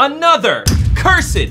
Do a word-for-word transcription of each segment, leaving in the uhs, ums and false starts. another cursed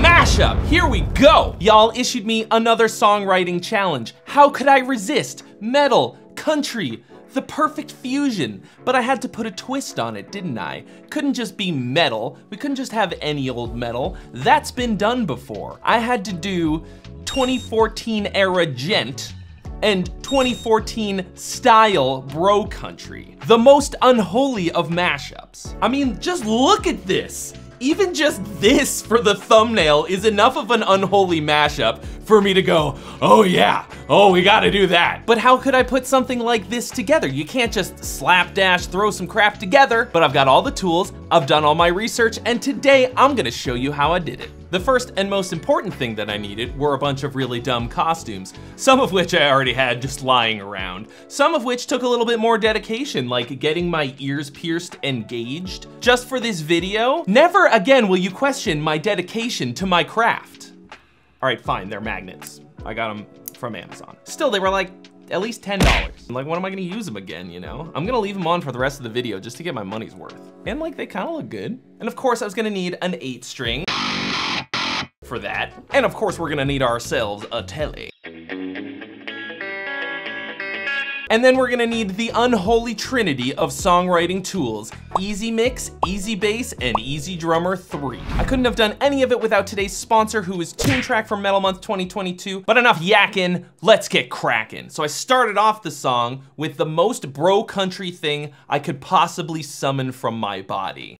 mashup. Here we go. Y'all issued me another songwriting challenge. How could I resist? Metal, country, the perfect fusion. But I had to put a twist on it, didn't I? Couldn't just be metal. We couldn't just have any old metal. That's been done before. I had to do twenty fourteen era gent and twenty fourteen style bro country. The most unholy of mashups. I mean, just look at this. Even just this for the thumbnail is enough of an unholy mashup for me to go, oh yeah, oh, we gotta do that. But how could I put something like this together? You can't just slapdash, throw some crap together, but I've got all the tools, I've done all my research, and today I'm gonna show you how I did it. The first and most important thing that I needed were a bunch of really dumb costumes, some of which I already had just lying around, some of which took a little bit more dedication, like getting my ears pierced and gauged. Just for this video, never again will you question my dedication to my craft. All right, fine, they're magnets. I got them from Amazon. Still, they were like at least ten dollars. I'm like, when am I gonna use them again, you know? I'm gonna leave them on for the rest of the video just to get my money's worth. And like, they kinda look good. And of course, I was gonna need an eight string. For that. And of course, we're gonna need ourselves a telly. And then we're gonna need the unholy trinity of songwriting tools, E Z Mix, E Z Bass, and E Z Drummer three. I couldn't have done any of it without today's sponsor, who is Toontrack for Metal Month twenty twenty-two, but enough yakking, let's get cracking. So I started off the song with the most bro country thing I could possibly summon from my body.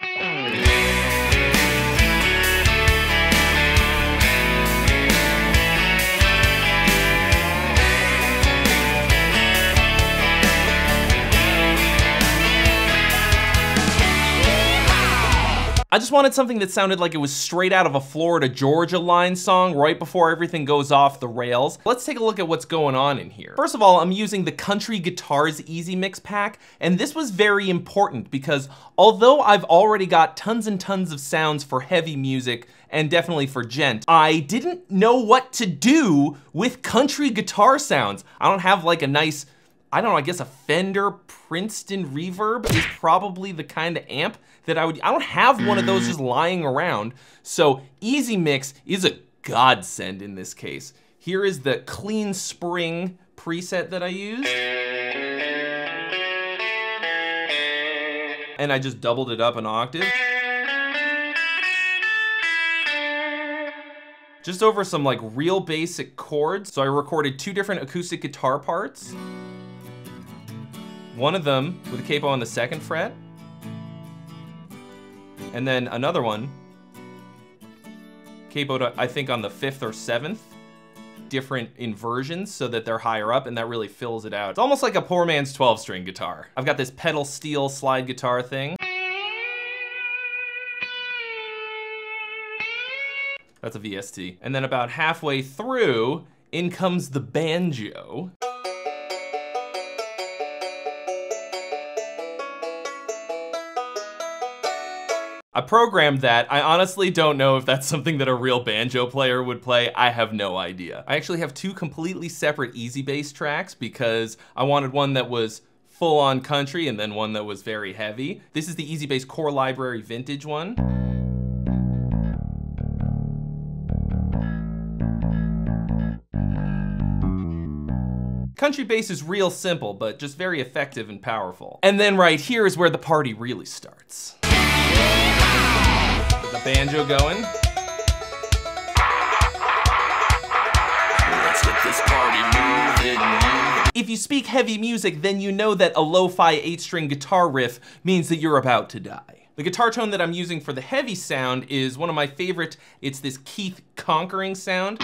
I just wanted something that sounded like it was straight out of a Florida Georgia Line song right before everything goes off the rails. Let's take a look at what's going on in here. First of all, I'm using the Country Guitars E Z Mix pack, and this was very important because although I've already got tons and tons of sounds for heavy music, and definitely for gent, I didn't know what to do with country guitar sounds. I don't have like a nice, I don't know, I guess a Fender Princeton Reverb is probably the kind of amp that I would, I don't have one of those just lying around. So E Z Mix is a godsend in this case. Here is the clean spring preset that I used. And I just doubled it up an octave. Just over some like real basic chords. So I recorded two different acoustic guitar parts. One of them with a capo on the second fret, and then another one, capo to, I think on the fifth or seventh, different inversions so that they're higher up, and that really fills it out. It's almost like a poor man's twelve string guitar. I've got this pedal steel slide guitar thing. That's a V S T. And then about halfway through, in comes the banjo. I programmed that. I honestly don't know if that's something that a real banjo player would play. I have no idea. I actually have two completely separate E Z Bass tracks because I wanted one that was full on country and then one that was very heavy. This is the E Z Bass Core Library Vintage one. Country bass is real simple, but just very effective and powerful. And then right here is where the party really starts. The banjo going. Let's get this party moving. If you speak heavy music, then you know that a lo-fi eight string guitar riff means that you're about to die. The guitar tone that I'm using for the heavy sound is one of my favorite. It's this Keith Conquering sound.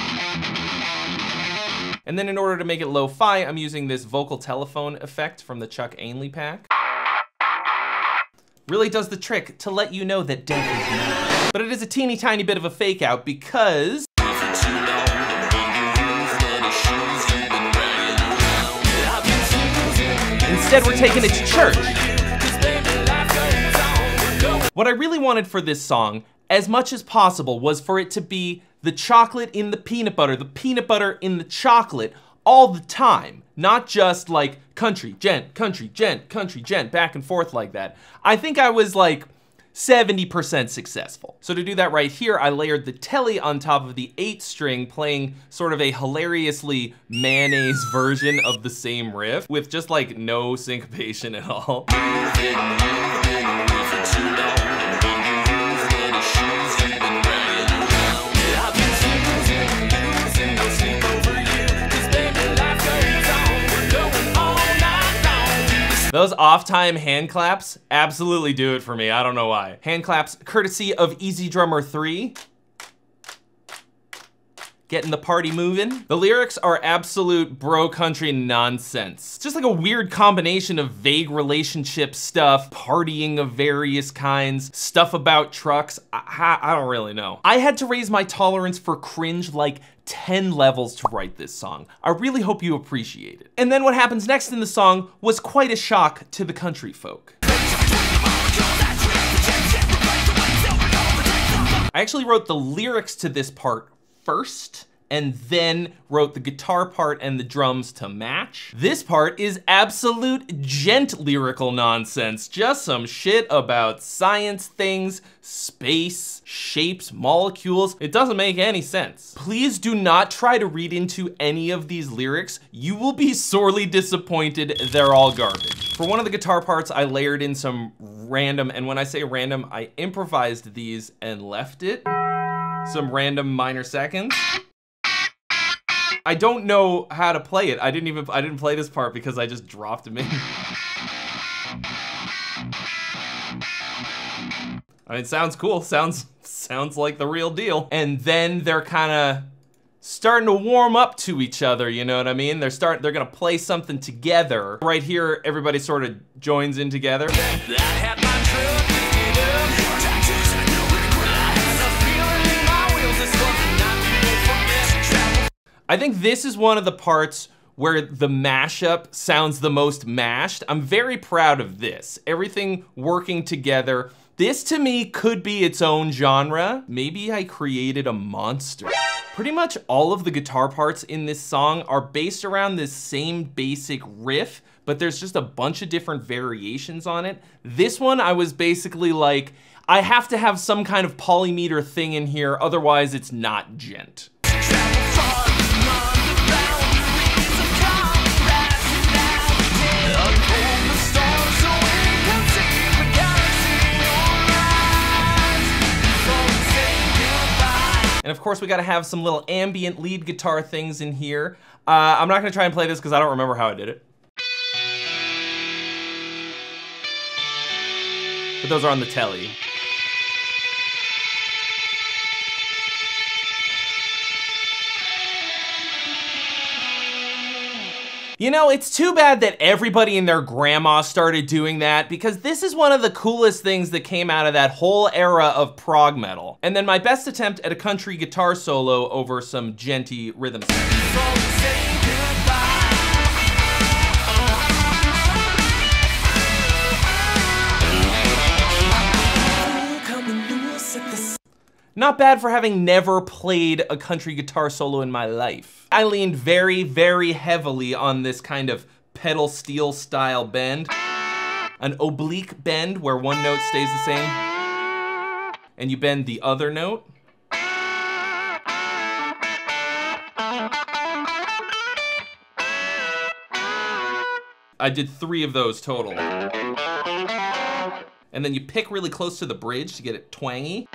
And then in order to make it lo-fi, I'm using this vocal telephone effect from the Chuck Ainley pack. Really does the trick to let you know that death is near. But it is a teeny tiny bit of a fake out because instead we're taking it to church. What I really wanted for this song, as much as possible, was for it to be the chocolate in the peanut butter, the peanut butter in the chocolate all the time. Not just like country, gent, country, gent, country, gent, back and forth like that. I think I was like seventy percent successful. So to do that right here, I layered the telly on top of the eighth string, playing sort of a hilariously mayonnaise version of the same riff with just like no syncopation at all. Those off-time hand claps absolutely do it for me. I don't know why. Hand claps courtesy of E Z Drummer three. Getting the party moving. The lyrics are absolute bro country nonsense. It's just like a weird combination of vague relationship stuff, partying of various kinds, stuff about trucks. I, I, I don't really know. I had to raise my tolerance for cringe like ten levels to write this song. I really hope you appreciate it. And then what happens next in the song was quite a shock to the country folk. I actually wrote the lyrics to this part first, and then wrote the guitar part and the drums to match. This part is absolute gent lyrical nonsense. Just some shit about science things, space, shapes, molecules. It doesn't make any sense. Please do not try to read into any of these lyrics. You will be sorely disappointed. They're all garbage. For one of the guitar parts, I layered in some random, and when I say random, I improvised these and left it. Some random minor seconds. I don't know how to play it. I didn't even, I didn't play this part because I just dropped him in. I mean, it sounds cool, sounds, sounds like the real deal. And then they're kinda starting to warm up to each other, you know what I mean? They're start, they're gonna play something together. Right here, everybody sort of joins in together. I think this is one of the parts where the mashup sounds the most mashed. I'm very proud of this. Everything working together. This to me could be its own genre. Maybe I created a monster. Pretty much all of the guitar parts in this song are based around this same basic riff, but there's just a bunch of different variations on it. This one I was basically like, I have to have some kind of polymeter thing in here, otherwise it's not gent. And of course we gotta have some little ambient lead guitar things in here. Uh, I'm not gonna try and play this because I don't remember how I did it. But those are on the telly. You know, it's too bad that everybody and their grandma started doing that, because this is one of the coolest things that came out of that whole era of prog metal. And then my best attempt at a country guitar solo over some genty rhythm section. Not bad for having never played a country guitar solo in my life. I leaned very, very heavily on this kind of pedal steel style bend. An oblique bend where one note stays the same and you bend the other note. I did three of those total. And then you pick really close to the bridge to get it twangy.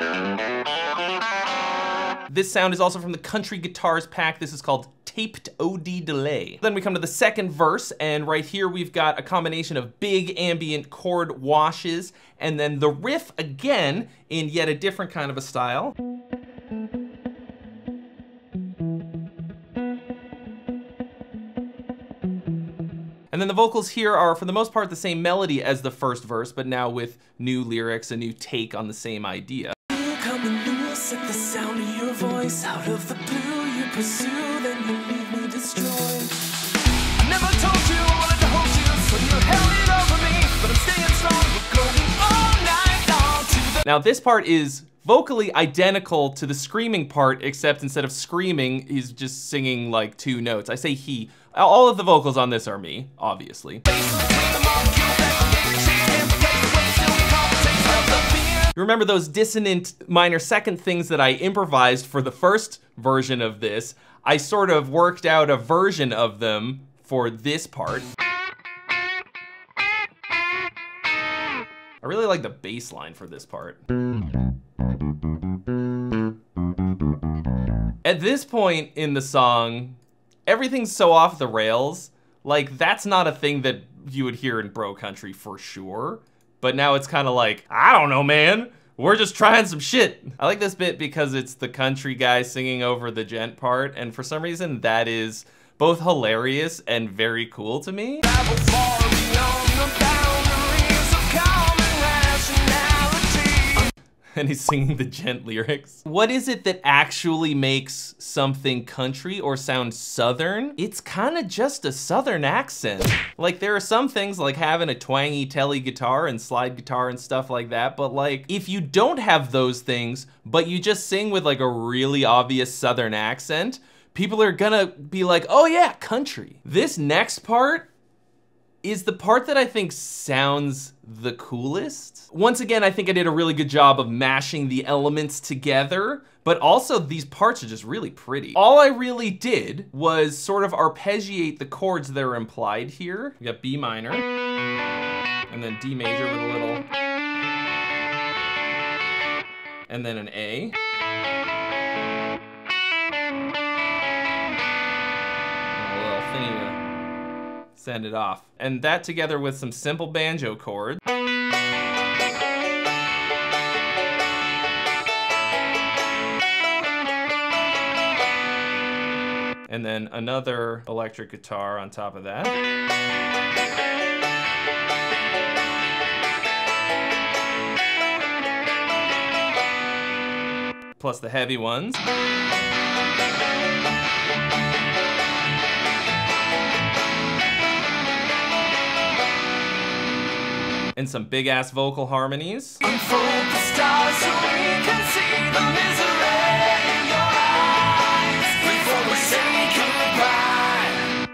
This sound is also from the Country Guitars pack. This is called Taped O D Delay. Then we come to the second verse, and right here we've got a combination of big ambient chord washes, and then the riff again in yet a different kind of a style. And then the vocals here are, for the most part, the same melody as the first verse, but now with new lyrics, a new take on the same idea. You come and lose at the sound of your voice. Out of the blue you pursue, then you leave me destroyed. I never told you I wanted to hold you, so you held it over me, but I'm staying strong. We're going all night long to the... Now this part is vocally identical to the screaming part, except instead of screaming, he's just singing like two notes. I say he. All of the vocals on this are me, obviously. You remember those dissonant minor second things that I improvised for the first version of this? I sort of worked out a version of them for this part. I really like the bass line for this part. At this point in the song, everything's so off the rails. Like, that's not a thing that you would hear in bro country for sure. But now it's kind of like, I don't know, man. We're just trying some shit. I like this bit because it's the country guy singing over the gent part. And for some reason, that is both hilarious and very cool to me. And he's singing the gent lyrics. What is it that actually makes something country or sound southern? It's kind of just a southern accent. Like, there are some things like having a twangy telly guitar and slide guitar and stuff like that, but like, if you don't have those things, but you just sing with like a really obvious southern accent, people are gonna be like, oh yeah, country. This next part is the part that I think sounds the coolest. Once again, I think I did a really good job of mashing the elements together, but also these parts are just really pretty. All I really did was sort of arpeggiate the chords that are implied here. We got B minor, and then D major with a little, and then an A, and a little thingy to send it off. And that together with some simple banjo chords. And then another electric guitar on top of that. Plus the heavy ones. And some big ass vocal harmonies. So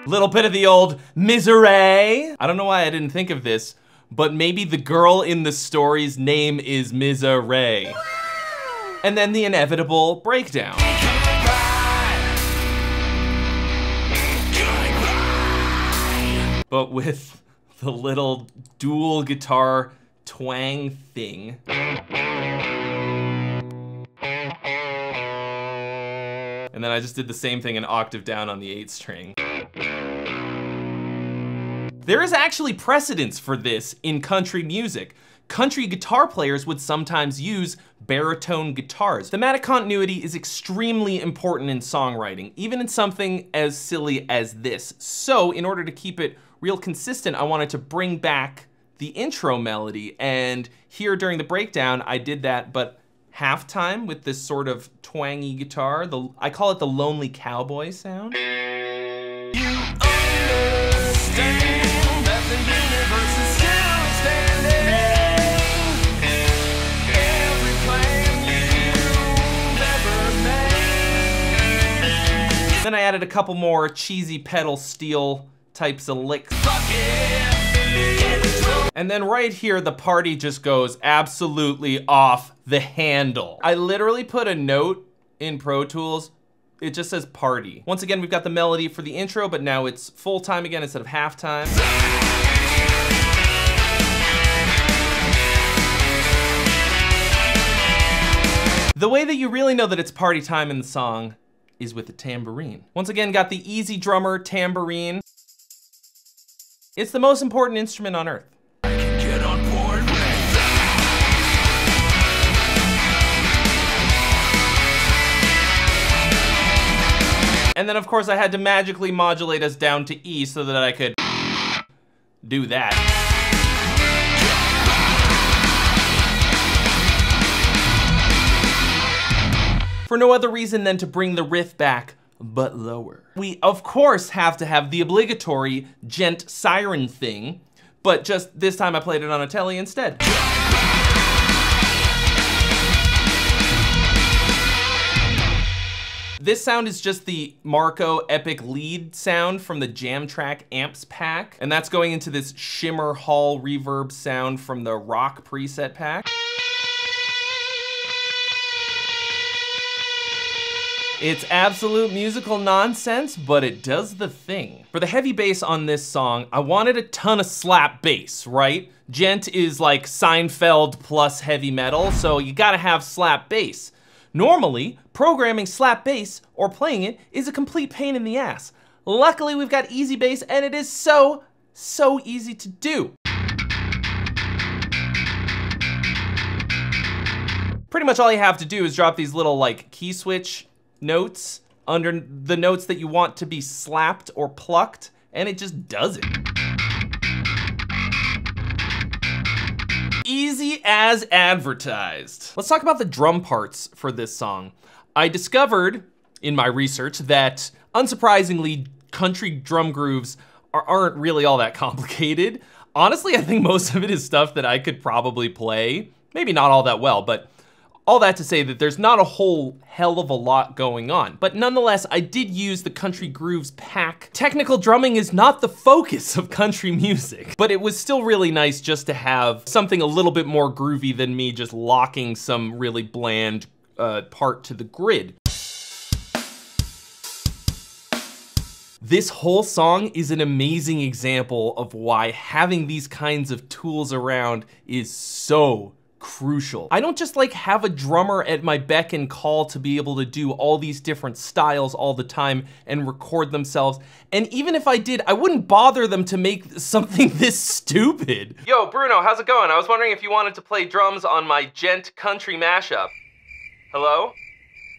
little bit of the old misery. I don't know why I didn't think of this, but maybe the girl in the story's name is Misery. And then the inevitable breakdown. But with the little dual guitar twang thing. And then I just did the same thing an octave down on the eighth string. There is actually precedence for this in country music. Country guitar players would sometimes use baritone guitars. Thematic continuity is extremely important in songwriting, even in something as silly as this. So in order to keep it real consistent, I wanted to bring back the intro melody, and here during the breakdown I did that, but half time with this sort of twangy guitar. The I call it the lonely cowboy sound. You understand that the universe is still standing. Every plan you've ever made. Then I added a couple more cheesy pedal steel types of licks. And then right here, the party just goes absolutely off the handle. I literally put a note in Pro Tools. It just says party. Once again, we've got the melody for the intro, but now it's full time again instead of half time. The way that you really know that it's party time in the song is with the tambourine. Once again, got the E Z Drummer tambourine. It's the most important instrument on earth. I can get on board with. And then of course I had to magically modulate us down to E so that I could do that. For no other reason than to bring the riff back, but lower. We, of course, have to have the obligatory gent siren thing, but just this time I played it on a telly instead. This sound is just the Marco epic lead sound from the Jam Track Amps pack, and that's going into this shimmer hall reverb sound from the rock preset pack. It's absolute musical nonsense, but it does the thing. For the heavy bass on this song, I wanted a ton of slap bass, right? Gent is like Seinfeld plus heavy metal, so you gotta have slap bass. Normally, programming slap bass or playing it is a complete pain in the ass. Luckily, we've got E Z Bass, and it is so, so easy to do. Pretty much all you have to do is drop these little like key switch notes under the notes that you want to be slapped or plucked, and it just does it. Easy as advertised. Let's talk about the drum parts for this song. I discovered in my research that, unsurprisingly, country drum grooves are, aren't really all that complicated. Honestly, I think most of it is stuff that I could probably play. Maybe not all that well, but all that to say that there's not a whole hell of a lot going on. But nonetheless, I did use the Country Grooves pack. Technical drumming is not the focus of country music, but it was still really nice just to have something a little bit more groovy than me just locking some really bland uh, part to the grid. This whole song is an amazing example of why having these kinds of tools around is so crucial. I don't just like have a drummer at my beck and call to be able to do all these different styles all the time and record themselves. And even if I did, I wouldn't bother them to make something this stupid. Yo, Bruno, how's it going? I was wondering if you wanted to play drums on my Gent country mashup. Hello?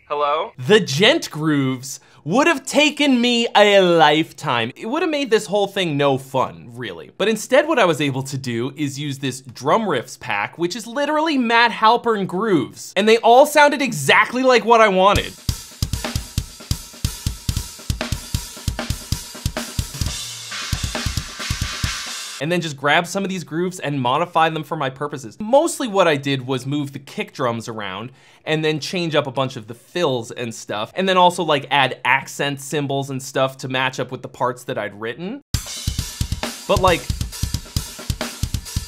Hello? The Gent grooves would have taken me a lifetime. It would have made this whole thing no fun, really. But instead what I was able to do is use this drum riffs pack, which is literally Matt Halpern grooves. And they all sounded exactly like what I wanted. And then just grab some of these grooves and modify them for my purposes. Mostly what I did was move the kick drums around and then change up a bunch of the fills and stuff. And then also like add accent cymbals and stuff to match up with the parts that I'd written. But like,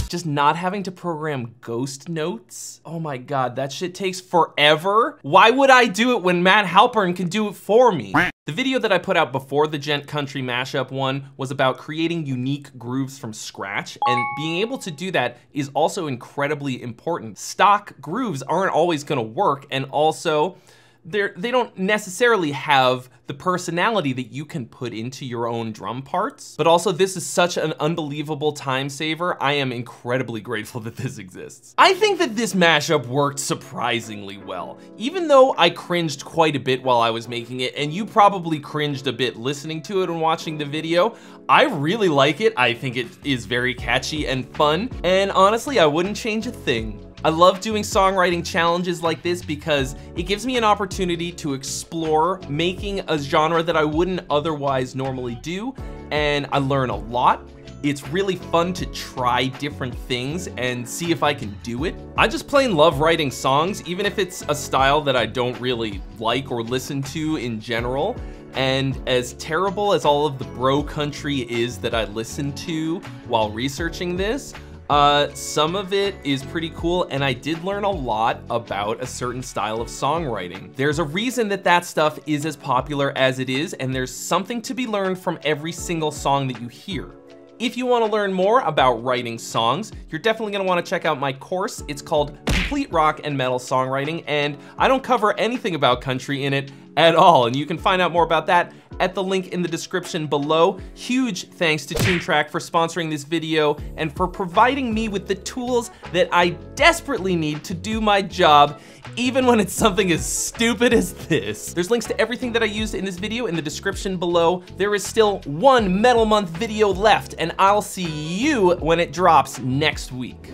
just not having to program ghost notes. Oh my God, that shit takes forever. Why would I do it when Matt Halpern can do it for me? The video that I put out before the Gent Country mashup one was about creating unique grooves from scratch, and being able to do that is also incredibly important. Stock grooves aren't always gonna work, and also they're, they don't necessarily have the personality that you can put into your own drum parts. But also this is such an unbelievable time saver. I am incredibly grateful that this exists. I think that this mashup worked surprisingly well. Even though I cringed quite a bit while I was making it, and you probably cringed a bit listening to it and watching the video, I really like it. I think it is very catchy and fun. And honestly, I wouldn't change a thing. I love doing songwriting challenges like this because it gives me an opportunity to explore making a genre that I wouldn't otherwise normally do, and I learn a lot. It's really fun to try different things and see if I can do it. I just plain love writing songs, even if it's a style that I don't really like or listen to in general. And as terrible as all of the bro country is that I listened to while researching this, Uh, some of it is pretty cool, and I did learn a lot about a certain style of songwriting. There's a reason that that stuff is as popular as it is, and there's something to be learned from every single song that you hear. If you want to learn more about writing songs, you're definitely going to want to check out my course. It's called Complete Rock and Metal Songwriting, and I don't cover anything about country in it at all, and you can find out more about that at the link in the description below. Huge thanks to Toontrack for sponsoring this video and for providing me with the tools that I desperately need to do my job, even when it's something as stupid as this. There's links to everything that I used in this video in the description below. There is still one Metal Month video left, and I'll see you when it drops next week.